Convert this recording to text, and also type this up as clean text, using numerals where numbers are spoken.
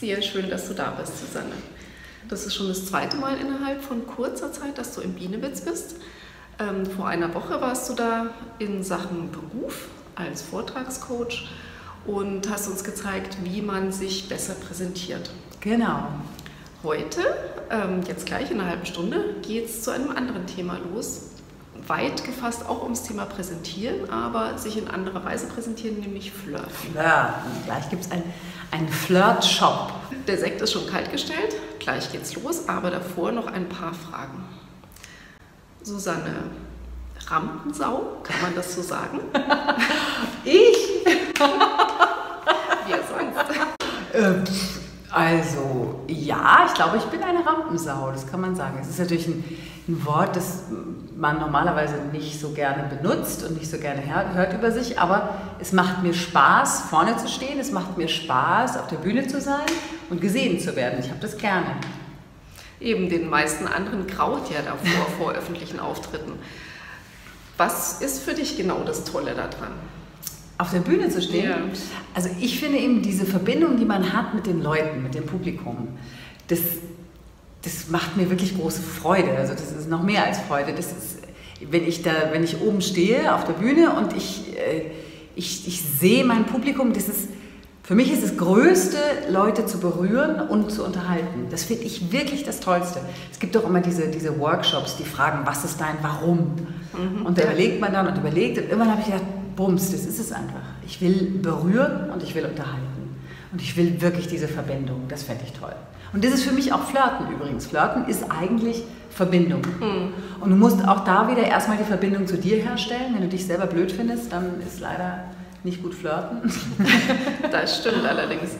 Sehr schön, dass du da bist, Susanne. Das ist schon das zweite Mal innerhalb von kurzer Zeit, dass du in Bienewitz bist. Vor einer Woche warst du da in Sachen Beruf als Vortragscoach und hast uns gezeigt, wie man sich besser präsentiert. Genau. Heute, jetzt gleich in einer halben Stunde, geht es zu einem anderen Thema los. Weit gefasst auch ums Thema Präsentieren, aber sich in anderer Weise präsentieren, nämlich Flirten. Flirten. Gleich gibt es einen Flirt-Shop. Der Sekt ist schon kaltgestellt, gleich geht's los, aber davor noch ein paar Fragen. Susanne, Rampensau, kann man das so sagen? Ich? Wer sonst? Also, ja, ich glaube, ich bin eine Rampensau, das kann man sagen. Es ist natürlich ein Wort, das man normalerweise nicht so gerne benutzt und nicht so gerne hört über sich, aber es macht mir Spaß, vorne zu stehen, es macht mir Spaß, auf der Bühne zu sein und gesehen zu werden. Ich habe das gerne. Eben, den meisten anderen graut ja davor, vor öffentlichen Auftritten. Was ist für dich genau das Tolle daran? Auf der Bühne zu stehen? Ja. Also ich finde eben diese Verbindung, die man hat mit den Leuten, mit dem Publikum, das macht mir wirklich große Freude. Also das ist noch mehr als Freude. Das ist, wenn ich oben stehe auf der Bühne und ich sehe mein Publikum, das ist, für mich ist das Größte, Leute zu berühren und zu unterhalten. Das finde ich wirklich das Tollste. Es gibt doch immer diese Workshops, die fragen, was ist dein Warum? Mhm. Und da überlegt man dann und überlegt und irgendwann habe ich gedacht, bums, das ist es einfach. Ich will berühren und ich will unterhalten. Und ich will wirklich diese Verbindung, das fände ich toll. Und das ist für mich auch Flirten übrigens. Flirten ist eigentlich Verbindung. Mhm. Und du musst auch da wieder erstmal die Verbindung zu dir herstellen. Wenn du dich selber blöd findest, dann ist leider nicht gut flirten. Das stimmt allerdings.